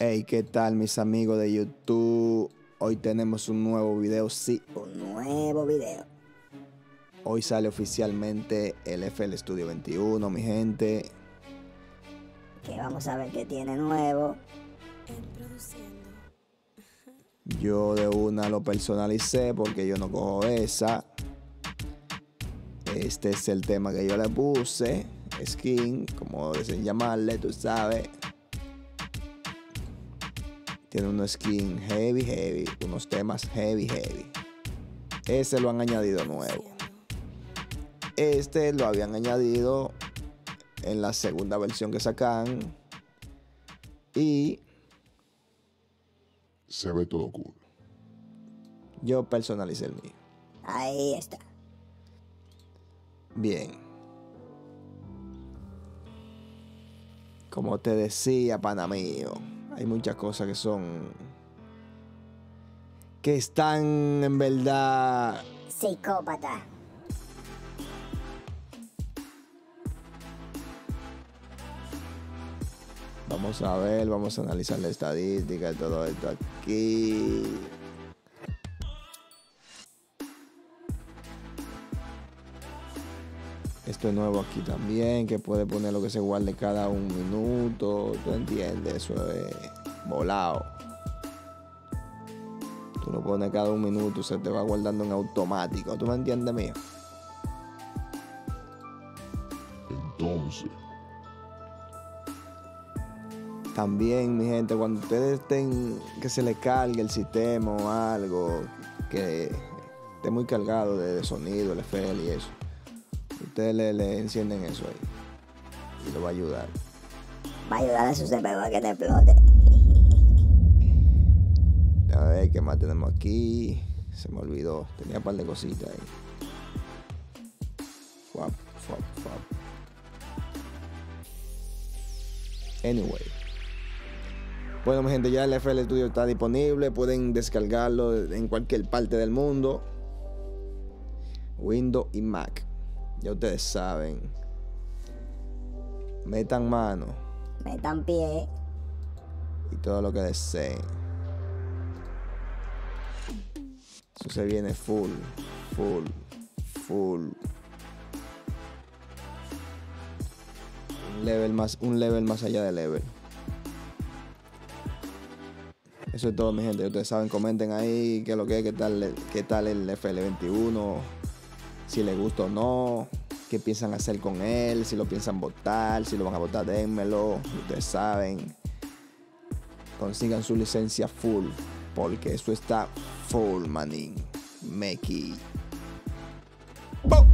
Hey, ¿qué tal mis amigos de YouTube? Hoy tenemos un nuevo video, sí, un nuevo video. Hoy sale oficialmente el FL Studio 21, mi gente. Que vamos a ver qué tiene nuevo. Yo de una lo personalicé porque yo no cojo esa. Este es el tema que yo le puse, skin, como dicen llamarle, tú sabes. Tiene unos skins heavy, unos temas heavy. Ese lo han añadido nuevo. Este lo habían añadido en la segunda versión que sacan. Y se ve todo cool. Yo personalicé el mío. Ahí está. Bien. Como te decía, pana mío, hay muchas cosas que están en verdad psicópata. Vamos a ver, vamos a analizar la estadística y todo esto aquí. Esto es nuevo aquí también, que puede poner lo que se guarde cada un minuto. ¿Tú entiendes? Eso es volado. Tú lo pones cada un minuto, se te va guardando en automático. ¿Tú me entiendes, mío? Entonces, también, mi gente, cuando ustedes estén, que se les cargue el sistema o algo, que esté muy cargado de sonido, el FL y eso, ustedes le encienden eso ahí y lo va a ayudar. Va a ayudar a su CPU a que te explote. A ver qué más tenemos aquí. Se me olvidó, tenía un par de cositas ahí. Anyway, bueno, mi gente, ya el FL Studio está disponible. Pueden descargarlo en cualquier parte del mundo, Windows y Mac. Ya ustedes saben. Metan mano, metan pie y todo lo que deseen. Eso se viene full. Un level más allá del level. Eso es todo, mi gente. Ustedes saben, comenten ahí qué es lo que es, qué tal el FL21, si les gusta o no, qué piensan hacer con él, si lo piensan votar, si lo van a votar, dénmelo. Ustedes saben, consigan su licencia full, porque eso está full, manín. Meki. ¡Bum!